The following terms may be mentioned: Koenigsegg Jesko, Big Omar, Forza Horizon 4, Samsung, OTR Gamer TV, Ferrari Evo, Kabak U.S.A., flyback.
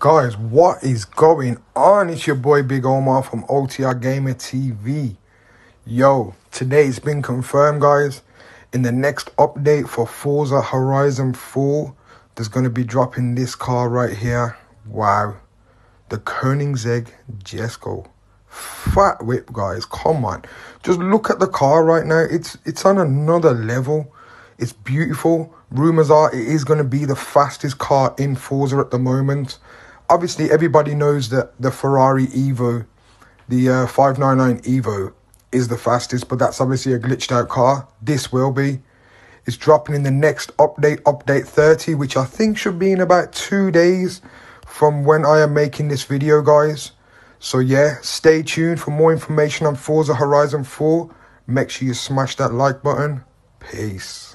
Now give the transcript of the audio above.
Guys, what is going on? It's your boy Big Omar from OTR Gamer TV. Yo, today it's been confirmed, guys. In the next update for Forza Horizon 4, there's going to be dropping this car right here. Wow. The Koenigsegg Jesko. Fat whip, guys. Come on. Just look at the car right now. It's on another level. It's beautiful. Rumors are it is going to be the fastest car in Forza at the moment. Obviously, everybody knows that the Ferrari Evo, the 599 Evo, is the fastest, but that's obviously a glitched out car. This will be. It's dropping in the next update, update 30, which I think should be in about 2 days from when I am making this video, guys. So yeah, stay tuned for more information on Forza Horizon 4. Make sure you smash that like button. Peace.